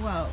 Whoa.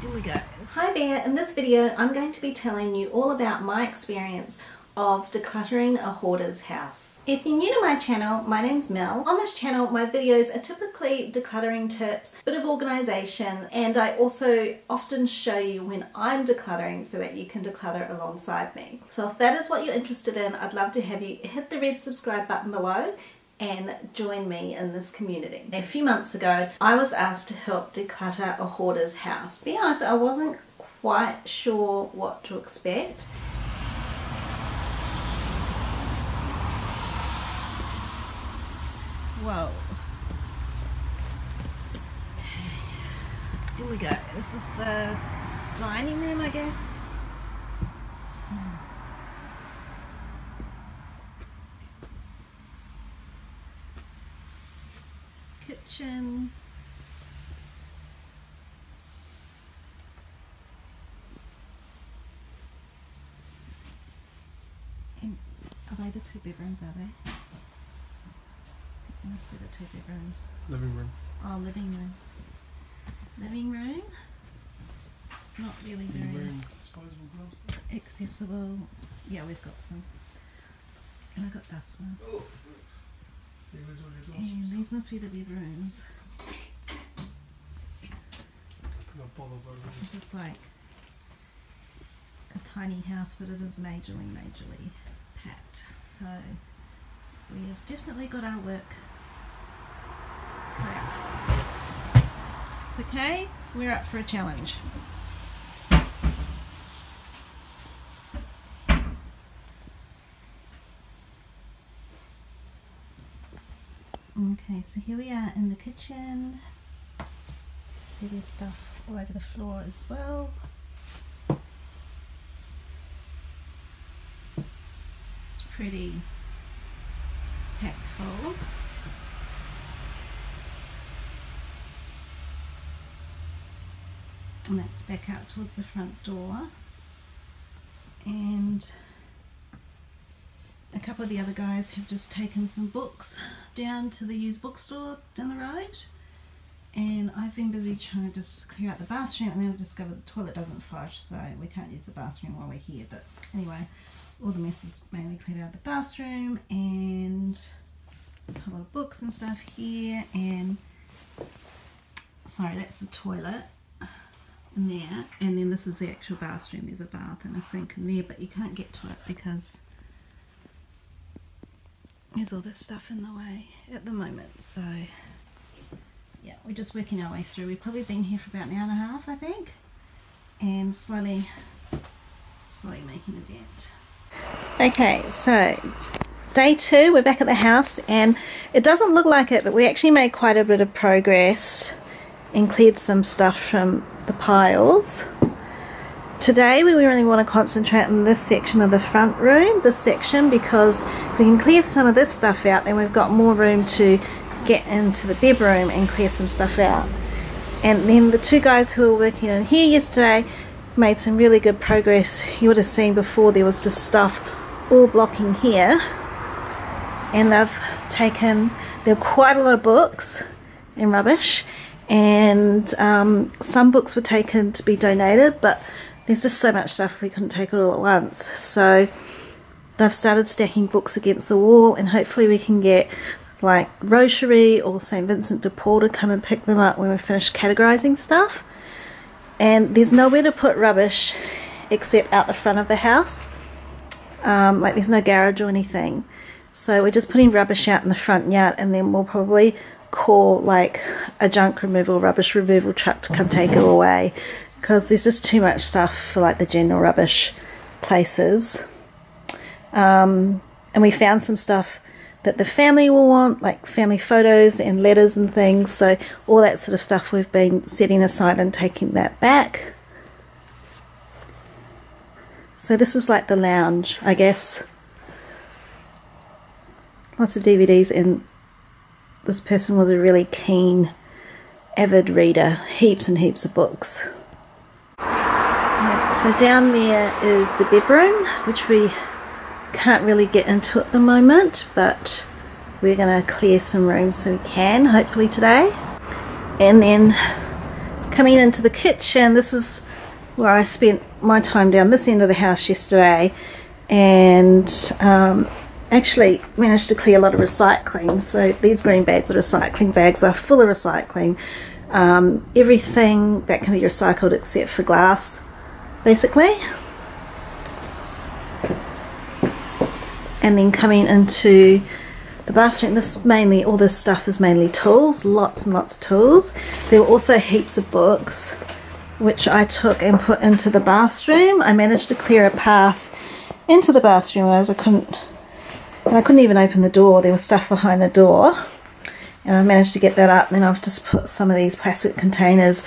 Here we go. Hi there, in this video I'm going to be telling you all about my experience of decluttering a hoarder's house. If you're new to my channel, my name's Mel. On this channel my videos are typically decluttering tips, bit of organisation, and I also often show you when I'm decluttering so that you can declutter alongside me. So if that is what you're interested in, I'd love to have you hit the red subscribe button below and join me in this community. A few months ago I was asked to help declutter a hoarder's house. To be honest, I wasn't quite sure what to expect. Whoa. Here we go. This is the dining room, I guess. Kitchen. And are they the two bedrooms, are they? It must be the two bedrooms. Living room. Oh, living room. Living room. It's not really very accessible. Yeah, we've got some. And I've got dust masks. Oh, and these must be the bedrooms. It's like a tiny house, but it is majorly packed. So we have definitely got our work. It's okay, we're up for a challenge. Okay, so here we are in the kitchen. See, there's stuff all over the floor as well. It's pretty packed full. And that's back out towards the front door, and a couple of the other guys have just taken some books down to the used bookstore down the road, and I've been busy trying to just clear out the bathroom, and then I've discovered the toilet doesn't flush, so we can't use the bathroom while we're here. But anyway, all the mess is mainly cleared out of the bathroom, and there's a lot of books and stuff here, and sorry, that's the toilet in there, and then this is the actual bathroom. There's a bath and a sink in there, but you can't get to it because there's all this stuff in the way at the moment. So yeah, we're just working our way through. We've probably been here for about an hour and a half, I think, and slowly making a dent. Okay, so day two, we're back at the house, and it doesn't look like it, but we actually made quite a bit of progress and cleared some stuff from the piles. Today we really want to concentrate on this section of the front room, this section, because if we can clear some of this stuff out, then we've got more room to get into the bedroom and clear some stuff out. And then the two guys who were working in here yesterday made some really good progress. You would have seen before there was just stuff all blocking here, and they've taken, there were quite a lot of books and rubbish, and some books were taken to be donated, but there's just so much stuff we couldn't take it all at once, so they've started stacking books against the wall, and hopefully we can get like Rotary or St. Vincent de Paul to come and pick them up when we're finished categorizing stuff. And there's nowhere to put rubbish except out the front of the house, like there's no garage or anything, so we're just putting rubbish out in the front yard, and then we'll probably call like a junk removal, rubbish removal truck to come take it away, because there's just too much stuff for like the general rubbish places. And we found some stuff that the family will want, like family photos and letters and things, so all that sort of stuff we've been setting aside and taking that back. So this is like the lounge, I guess. Lots of DVDs, and this person was a really keen, avid reader, heaps and heaps of books. Right, so down there is the bedroom, which we can't really get into at the moment, but We're gonna clear some room so we can, hopefully today. And then coming into the kitchen, this is where I spent my time down this end of the house yesterday, and actually managed to clear a lot of recycling. So these green bags are recycling bags, are full of recycling. Everything that can be recycled except for glass, basically. And then coming into the bathroom, all this stuff is mainly tools, lots and lots of tools. There were also heaps of books, which I took and put into the bathroom. I managed to clear a path into the bathroom as I couldn't even open the door. There was stuff behind the door, and I managed to get that up. Then I've just put some of these plastic containers.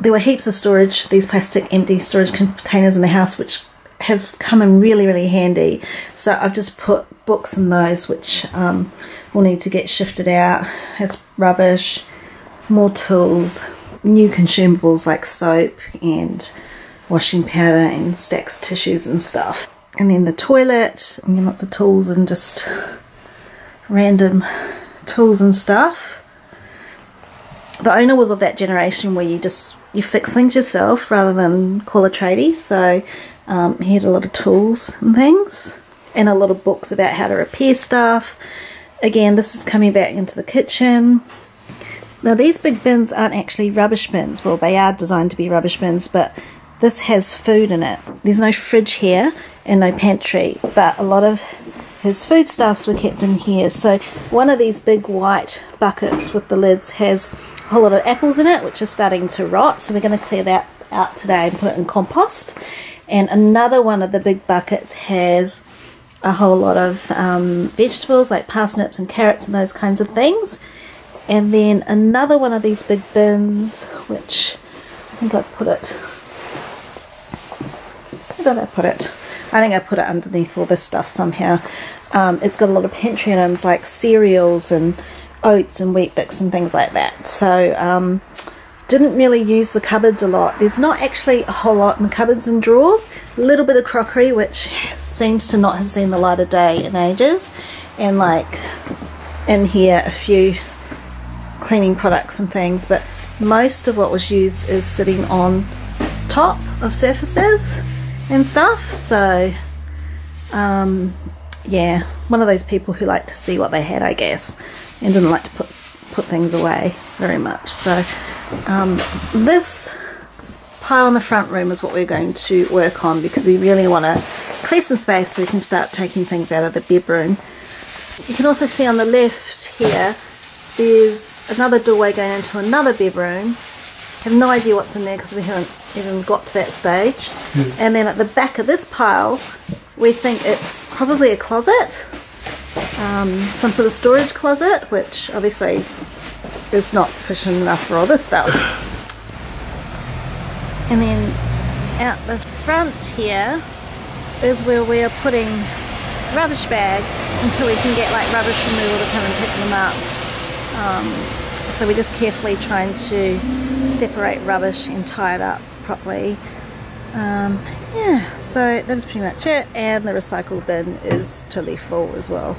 There were heaps of storage, these plastic empty storage containers in the house, which have come in really, really handy. So I've just put books in those, which will need to get shifted out. It's rubbish, more tools, new consumables like soap and washing powder and stacks of tissues and stuff. And then the toilet, and then lots of tools and just random tools and stuff. The owner was of that generation where you fix things yourself rather than call a tradie, so he had a lot of tools and things, and a lot of books about how to repair stuff. Again, this is coming back into the kitchen. Now these big bins aren't actually rubbish bins. Well, they are designed to be rubbish bins, but this has food in it. There's no fridge here and no pantry, but a lot of his foodstuffs were kept in here. So one of these big white buckets with the lids has a whole lot of apples in it, which are starting to rot, so we're going to clear that out today and put it in compost. And another one of the big buckets has a whole lot of vegetables like parsnips and carrots and those kinds of things. And then another one of these big bins, which I think I put it, where did I put it? I think I put it underneath all this stuff somehow. It's got a lot of pantry items like cereals and oats and Weet-Bix and things like that. So didn't really use the cupboards a lot. There's not actually a whole lot in the cupboards and drawers. A little bit of crockery, which seems to not have seen the light of day in ages. And like in here, a few cleaning products and things, but most of what was used is sitting on top of surfaces and stuff. So yeah, one of those people who like to see what they had, I guess, and didn't like to put things away very much. So this pile in the front room is what we're going to work on, because we really want to clear some space so we can start taking things out of the bedroom. You can also see on the left here there's another doorway going into another bedroom. I have no idea what's in there because we haven't even got to that stage. And then at the back of this pile we think it's probably a closet, some sort of storage closet, which obviously is not sufficient enough for all this stuff. And then out the front here is where we are putting rubbish bags until we can get like rubbish removal to come and pick them up. So we're just carefully trying to separate rubbish and tie it up properly. Yeah, so that's pretty much it, and the recycle bin is totally full as well.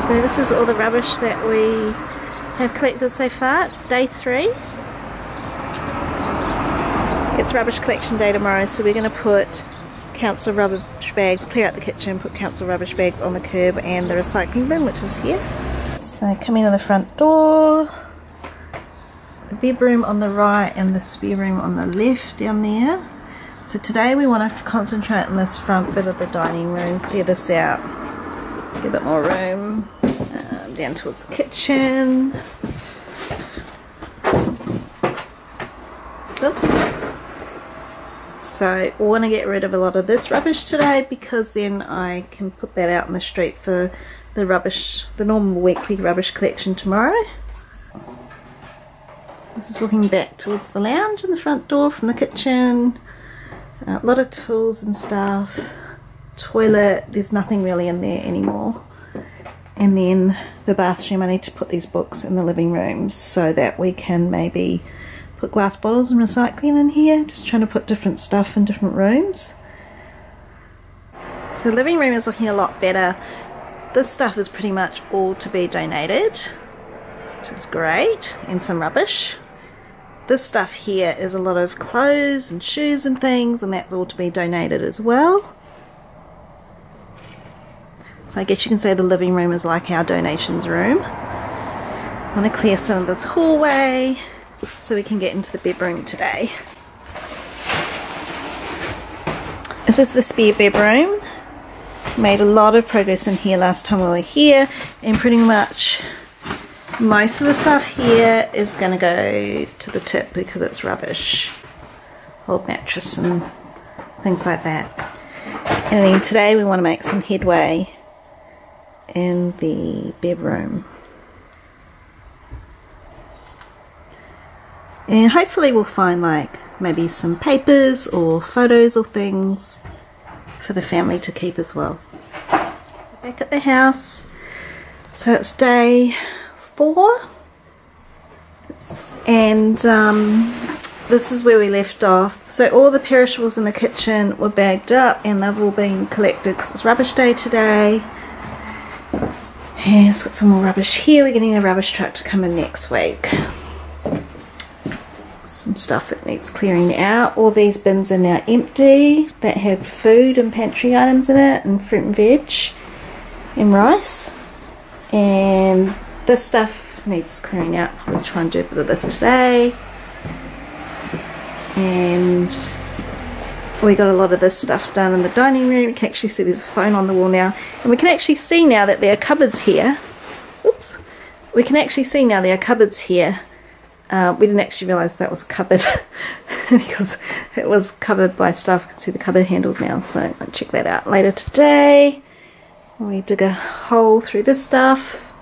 So this is all the rubbish that we have collected so far. It's day 3. It's rubbish collection day tomorrow, so we're going to put council rubbish bags, clear out the kitchen, put council rubbish bags on the curb and the recycling bin, which is here. So coming in the front door, the bedroom on the right and the spare room on the left down there. So today we want to concentrate on this front bit of the dining room, clear this out, get a bit more room, down towards the kitchen. Oops. So I want to get rid of a lot of this rubbish today, because then I can put that out in the street for the rubbish, the normal weekly rubbish collection tomorrow. So this is looking back towards the lounge and the front door from the kitchen. A lot of tools and stuff. Toilet, there's nothing really in there anymore. And then the bathroom, I need to put these books in the living room so that we can maybe put glass bottles and recycling in here. Just trying to put different stuff in different rooms. So the living room is looking a lot better. This stuff is pretty much all to be donated, which is great, and some rubbish. This stuff here is a lot of clothes and shoes and things, and that's all to be donated as well. So I guess you can say the living room is like our donations room. I'm going to clear some of this hallway so we can get into the bedroom today. This is the spare bedroom. Made a lot of progress in here last time we were here, and pretty much most of the stuff here is going to go to the tip because it's rubbish. Old mattress and things like that. And then today we want to make some headway in the bedroom. And hopefully we'll find like maybe some papers or photos or things for the family to keep as well. Back at the house. So it's day 4. This is where we left off. So all the perishables in the kitchen were bagged up and they've all been collected because it's rubbish day today. And it's got some more rubbish here. We're getting a rubbish truck to come in next week. Some stuff that needs clearing out. All these bins are now empty that had food and pantry items in it, and fruit and veg and rice, and this stuff needs clearing out. We'll try and do a bit of this today, and we got a lot of this stuff done in the dining room. You can actually see there's a phone on the wall now, and we can actually see now that there are cupboards here. Oops, we can actually see now there are cupboards here. We didn't actually realise that was a cupboard because it was covered by stuff. You can see the cupboard handles now, so I'm going to check that out later today. We dig a hole through this stuff.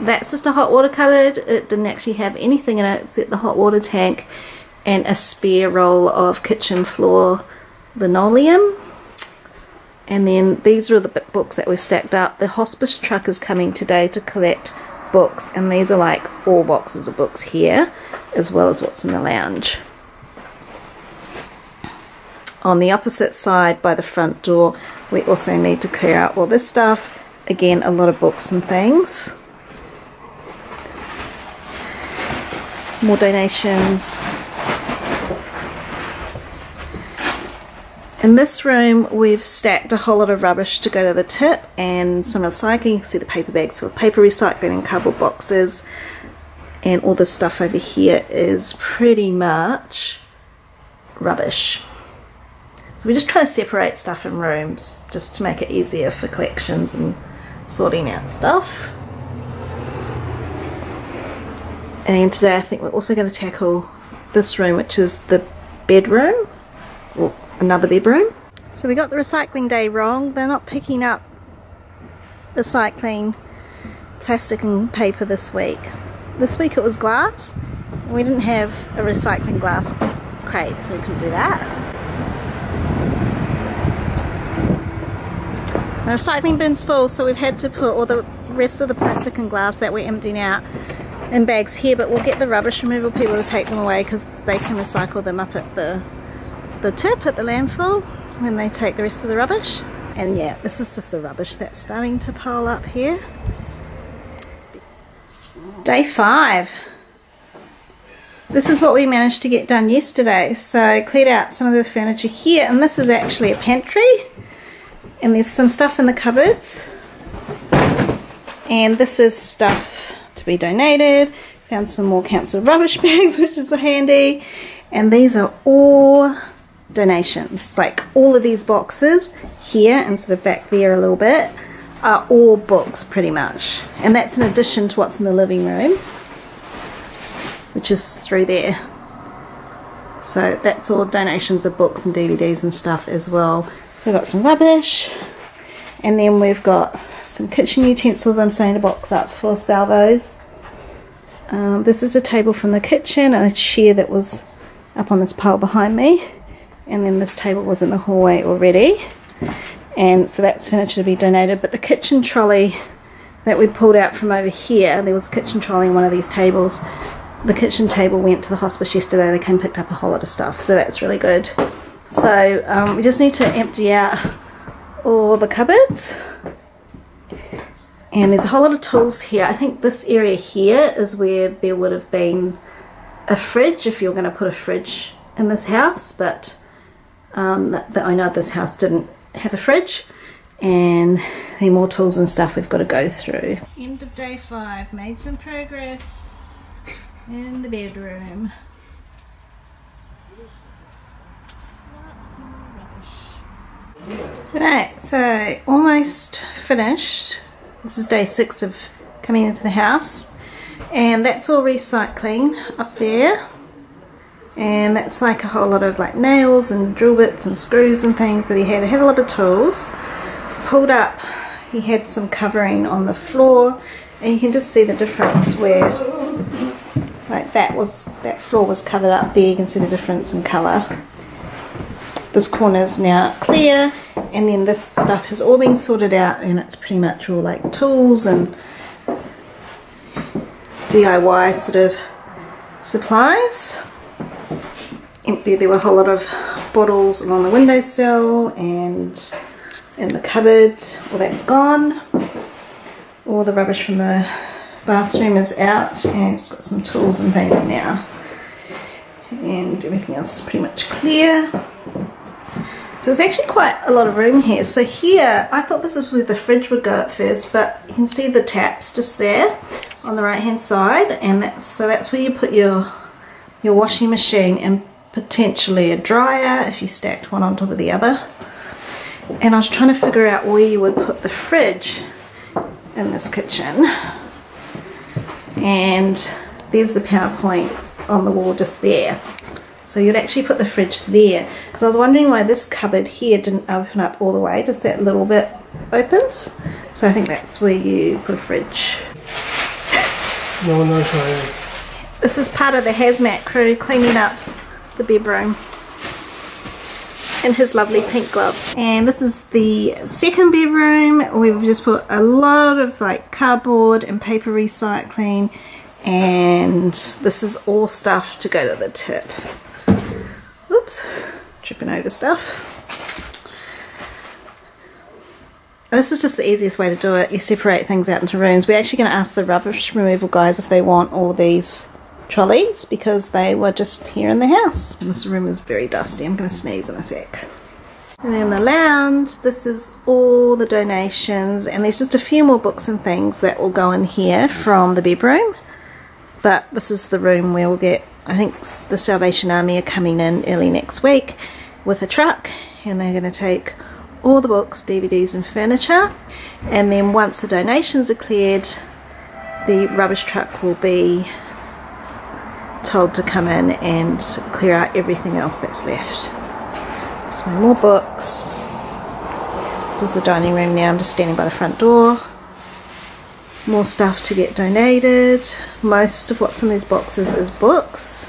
That's just a hot water cupboard. It didn't actually have anything in it except the hot water tank and a spare roll of kitchen floor linoleum. And then these are the books that were stacked up. The hospice truck is coming today to collect books, and these are like 4 boxes of books here, as well as what's in the lounge. On the opposite side by the front door, we also need to clear out all this stuff. Again, a lot of books and things. More donations. In this room we've stacked a whole lot of rubbish to go to the tip and some recycling. You can see the paper bags for paper recycling and cardboard boxes, and all this stuff over here is pretty much rubbish. So we're just trying to separate stuff in rooms just to make it easier for collections and sorting out stuff. And today I think we're also going to tackle this room, which is the bedroom. Or another bedroom. So we got the recycling day wrong. They're not picking up recycling plastic and paper this week. This week it was glass, and we didn't have a recycling glass crate, so we couldn't do that. The recycling bin's full, so we've had to put all the rest of the plastic and glass that we're emptying out in bags here, but we'll get the rubbish removal people to take them away because they can recycle them up at the tip, at the landfill, when they take the rest of the rubbish. And yeah, this is just the rubbish that's starting to pile up here. Day 5. This is what we managed to get done yesterday. So I cleared out some of the furniture here, and this is actually a pantry, and there's some stuff in the cupboards, and this is stuff to be donated. Found some more council rubbish bags, which is handy, and these are all donations. Like all of these boxes here and sort of back there a little bit are all books pretty much, and that's in addition to what's in the living room, which is through there. So that's all donations of books and DVDs and stuff as well. So we've got some rubbish, and then we've got some kitchen utensils. I'm starting to box up for Salvos. This is a table from the kitchen and a chair that was up on this pile behind me. And then this table was in the hallway already, and so that's furniture to be donated. But the kitchen trolley that we pulled out from over here, there was a kitchen trolley on one of these tables. The kitchen table went to the hospice yesterday. They came and picked up a whole lot of stuff, so that's really good. So we just need to empty out all the cupboards And there's a whole lot of tools here. I think this area here is where there would have been a fridge if you're going to put a fridge in this house, but the owner of this house didn't have a fridge. And there are more tools and stuff we've got to go through. End of day 5, made some progress in the bedroom. Lots more rubbish. Right, so almost finished. This is day 6 of coming into the house, and that's all recycling up there, and that's like a whole lot of like nails and drill bits and screws and things that he had. He had a lot of tools. Pulled up, he had some covering on the floor, and you can just see the difference where like that floor was covered up there. You can see the difference in colour. This corner is now clear, and then this stuff has all been sorted out, and it's pretty much all like tools and DIY sort of supplies. Empty, there were a whole lot of bottles along the windowsill and in the cupboard. All that's gone. All the rubbish from the bathroom is out, and it's got some tools and things now. And everything else is pretty much clear. So there's actually quite a lot of room here. So here, I thought this was where the fridge would go at first, but you can see the taps just there on the right hand side, and that's where you put your washing machine and potentially a dryer if you stacked one on top of the other. And I was trying to figure out where you would put the fridge in this kitchen. And there's the PowerPoint on the wall just there. So you'd actually put the fridge there. Because I was wondering why this cupboard here didn't open up all the way, just that little bit opens. So I think that's where you put a fridge. No. This is part of the hazmat crew cleaning up the bedroom in his lovely pink gloves. And this is the second bedroom. We've just put a lot of like cardboard and paper recycling, and this is all stuff to go to the tip. Oops, tripping over stuff. This is just the easiest way to do it. You separate things out into rooms. We're actually going to ask the rubbish removal guys if they want all these trolleys, because they were just here in the house. And this room is very dusty. I'm going to sneeze in a sec. And then the lounge. This is all the donations, and there's just a few more books and things that will go in here from the bedroom. But this is the room where we'll get, I think, the Salvation Army are coming in early next week with a truck, and they're going to take all the books, DVDs and furniture, and then once the donations are cleared, the rubbish truck will be told to come in and clear out everything else that's left. So more books. This is the dining room now. I'm just standing by the front door. More stuff to get donated. Most of what's in these boxes is books.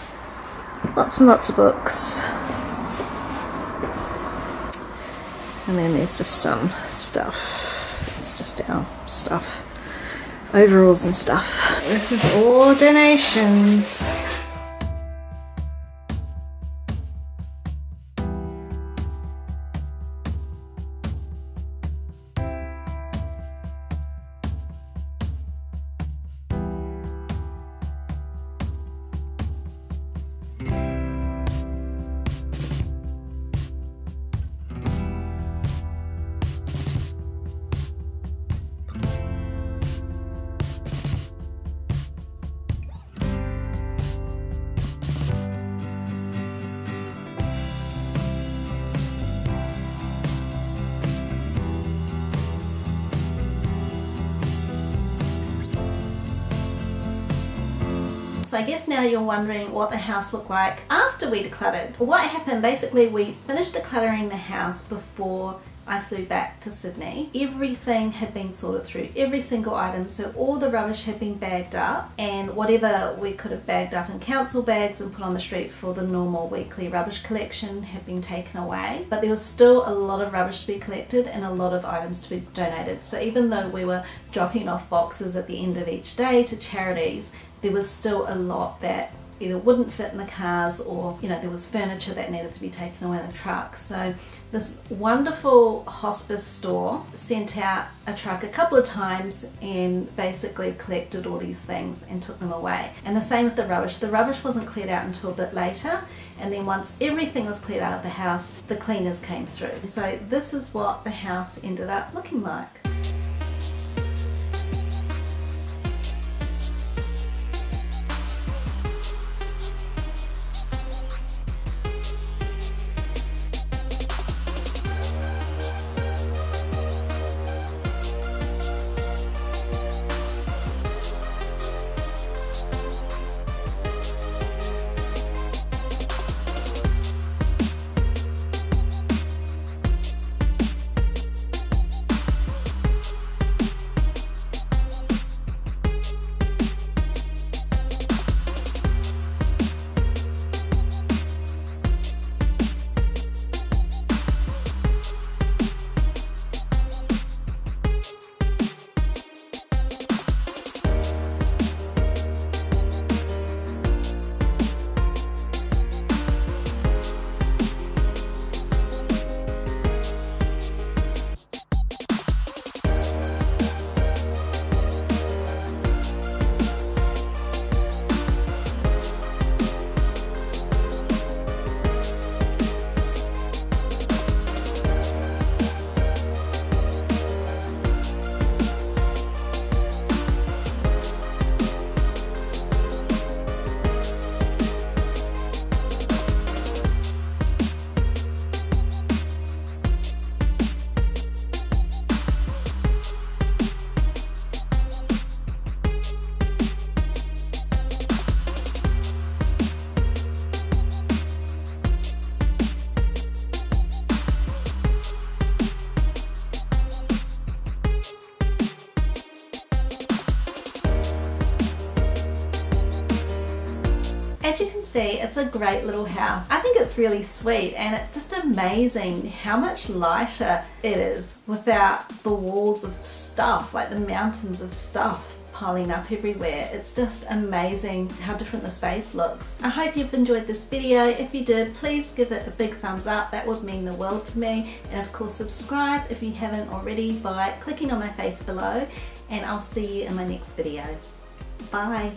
Lots and lots of books. And then there's just some stuff. It's just our stuff. Overalls and stuff. This is all donations. So I guess now you're wondering what the house looked like after we decluttered. What happened, basically we finished decluttering the house before I flew back to Sydney. Everything had been sorted through, every single item, so all the rubbish had been bagged up, and whatever we could have bagged up in council bags and put on the street for the normal weekly rubbish collection had been taken away. But there was still a lot of rubbish to be collected and a lot of items to be donated. So even though we were dropping off boxes at the end of each day to charities, there was still a lot that either wouldn't fit in the cars, or there was furniture that needed to be taken away in the truck. So this wonderful hospice store sent out a truck a couple of times and basically collected all these things and took them away. And the same with the rubbish. The rubbish wasn't cleared out until a bit later, and then once everything was cleared out of the house, the cleaners came through. So this is what the house ended up looking like. As you can see, it's a great little house. I think it's really sweet, and it's just amazing how much lighter it is without the walls of stuff, like the mountains of stuff piling up everywhere. It's just amazing how different the space looks. I hope you've enjoyed this video. If you did, please give it a big thumbs up. That would mean the world to me. And of course, subscribe if you haven't already by clicking on my face below, and I'll see you in my next video. Bye.